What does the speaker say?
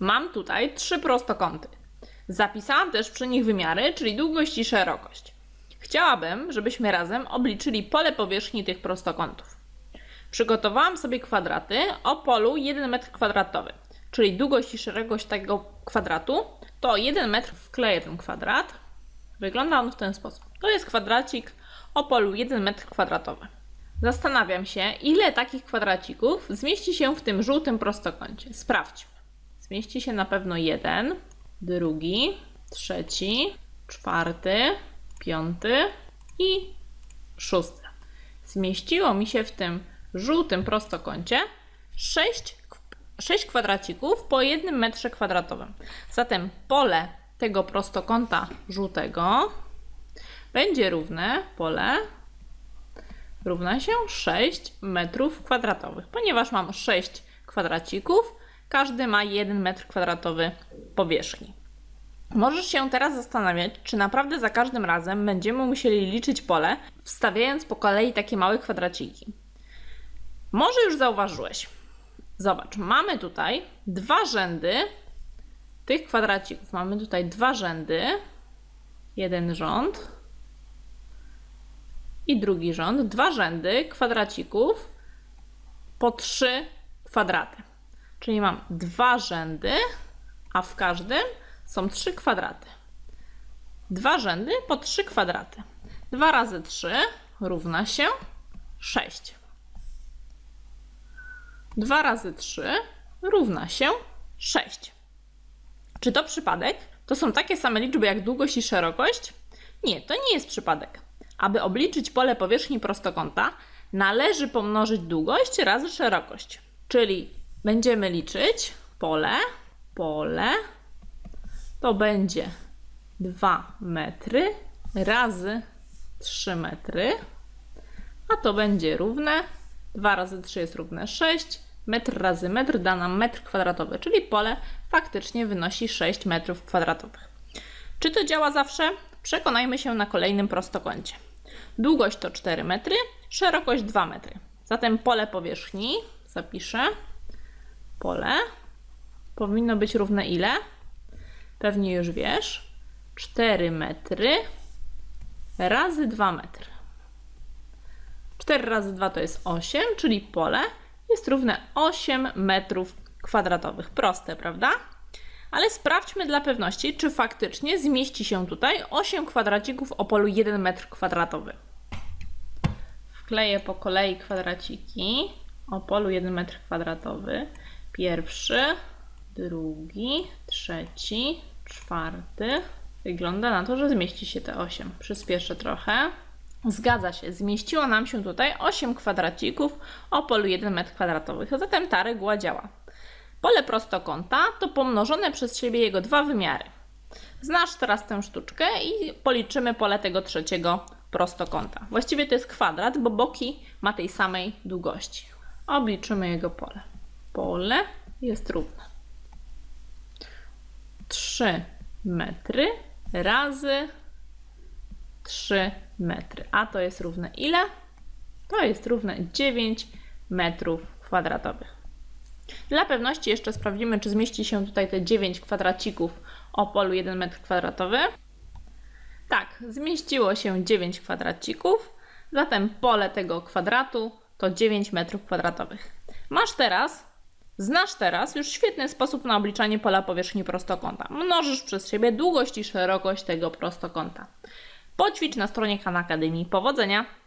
Mam tutaj trzy prostokąty. Zapisałam też przy nich wymiary, czyli długość i szerokość. Chciałabym, żebyśmy razem obliczyli pole powierzchni tych prostokątów. Przygotowałam sobie kwadraty o polu 1 m2, czyli długość i szerokość tego kwadratu to 1 m. Wkleję ten kwadrat. Wygląda on w ten sposób. To jest kwadracik o polu 1 m2. Zastanawiam się, ile takich kwadracików zmieści się w tym żółtym prostokącie. Sprawdźmy. Zmieści się na pewno jeden, drugi, trzeci, czwarty, piąty i szósty. Zmieściło mi się w tym żółtym prostokącie 6 kwadracików po 1 metrze kwadratowym. Zatem pole tego prostokąta żółtego będzie równe, pole równa się 6 metrów kwadratowych, ponieważ mam 6 kwadracików, każdy ma 1 metr kwadratowy powierzchni. Możesz się teraz zastanawiać, czy naprawdę za każdym razem będziemy musieli liczyć pole, wstawiając po kolei takie małe kwadraciki. Może już zauważyłeś. Zobacz, mamy tutaj dwa rzędy tych kwadracików. Mamy tutaj dwa rzędy, jeden rząd i drugi rząd, dwa rzędy kwadracików po 3 kwadraty. Czyli mam dwa rzędy, a w każdym są 3 kwadraty. Dwa rzędy po 3 kwadraty. 2 razy 3 równa się 6. 2 razy 3 równa się 6. Czy to przypadek? To są takie same liczby jak długość i szerokość? Nie, to nie jest przypadek. Aby obliczyć pole powierzchni prostokąta, należy pomnożyć długość razy szerokość. Czyli będziemy liczyć pole to będzie 2 metry razy 3 metry, a to będzie równe 2 razy 3 jest równe 6, metr razy metr da nam metr kwadratowy, czyli pole faktycznie wynosi 6 metrów kwadratowych. Czy to działa zawsze? Przekonajmy się na kolejnym prostokącie. Długość to 4 metry, szerokość 2 metry. Zatem pole powierzchni, zapiszę, pole powinno być równe ile? Pewnie już wiesz, 4 metry razy 2 metry. 4 razy 2 to jest 8, czyli pole jest równe 8 metrów kwadratowych. Proste, prawda? Ale sprawdźmy dla pewności, czy faktycznie zmieści się tutaj 8 kwadracików o polu 1 metr kwadratowy. Wkleję po kolei kwadraciki o polu 1 metr kwadratowy. Pierwszy, drugi, trzeci, czwarty. Wygląda na to, że zmieści się te 8. Przyspieszę trochę. Zgadza się, zmieściło nam się tutaj 8 kwadracików o polu 1 m2, zatem ta reguła działa. Pole prostokąta to pomnożone przez siebie jego dwa wymiary. Znasz teraz tę sztuczkę i policzymy pole tego trzeciego prostokąta. Właściwie to jest kwadrat, bo boki ma tej samej długości. Obliczymy jego pole. Pole jest równe 3 metry razy 3 metry. A to jest równe ile? To jest równe 9 metrów kwadratowych. Dla pewności jeszcze sprawdzimy, czy zmieści się tutaj te 9 kwadracików o polu 1 metr kwadratowy. Tak, zmieściło się 9 kwadracików, zatem pole tego kwadratu to 9 metrów kwadratowych. Znasz teraz już świetny sposób na obliczanie pola powierzchni prostokąta. Mnożysz przez siebie długość i szerokość tego prostokąta. Poćwicz na stronie Khan Academy. Powodzenia!